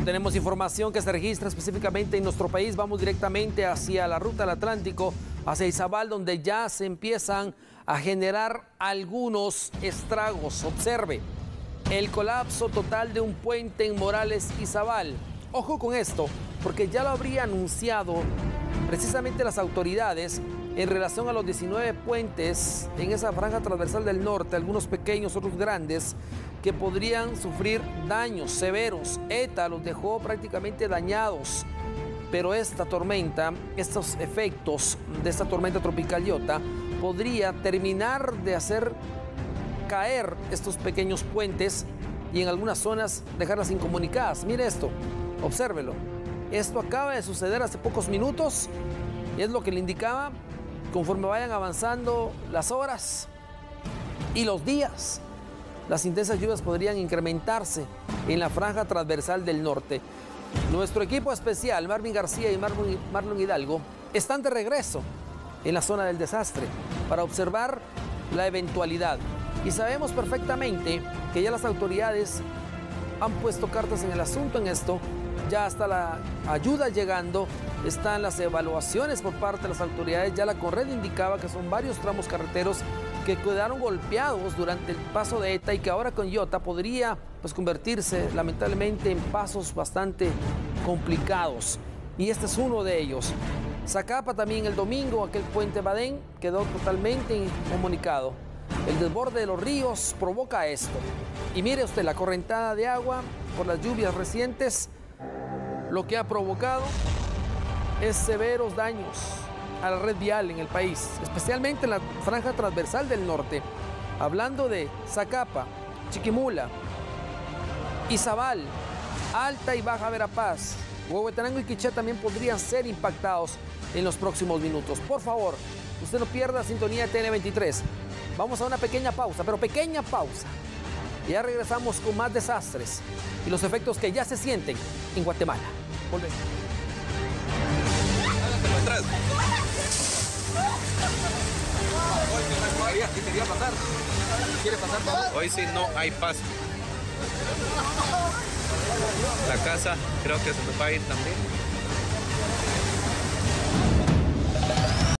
Bueno, tenemos información que se registra específicamente en nuestro país. Vamos directamente hacia la ruta del Atlántico, hacia Izabal, donde ya se empiezan a generar algunos estragos. Observe, el colapso total de un puente en Morales, Izabal. Ojo con esto, porque ya lo habría anunciado precisamente las autoridades en relación a los 19 puentes en esa franja transversal del norte, algunos pequeños, otros grandes, que podrían sufrir daños severos. ETA los dejó prácticamente dañados, pero esta tormenta, estos efectos de esta tormenta tropical Iota, podría terminar de hacer caer estos pequeños puentes y en algunas zonas dejarlas incomunicadas. Mire esto, obsérvelo. Esto acaba de suceder hace pocos minutos, y es lo que le indicaba. Conforme vayan avanzando las horas y los días, las intensas lluvias podrían incrementarse en la franja transversal del norte. Nuestro equipo especial, Marvin García y Marlon Hidalgo, están de regreso en la zona del desastre para observar la eventualidad. Y sabemos perfectamente que ya las autoridades han puesto cartas en el asunto en esto. Ya está la ayuda llegando, están las evaluaciones por parte de las autoridades. Ya la Conred indicaba que son varios tramos carreteros que quedaron golpeados durante el paso de ETA y que ahora con Iota podría convertirse lamentablemente en pasos bastante complicados. Y este es uno de ellos. Zacapa también el domingo, aquel puente Badén quedó totalmente incomunicado. El desborde de los ríos provoca esto. Y mire usted la correntada de agua por las lluvias recientes. Lo que ha provocado es severos daños a la red vial en el país, especialmente en la franja transversal del norte. Hablando de Zacapa, Chiquimula, Izabal, Alta y Baja Verapaz, Huehuetenango y Quiché también podrían ser impactados en los próximos minutos. Por favor, usted no pierda sintonía de TN23. Vamos a una pequeña pausa, pero pequeña pausa. Ya regresamos con más desastres y los efectos que ya se sienten en Guatemala. Volvemos. Hoy sí no hay paz. La casa creo que se nos va a ir también.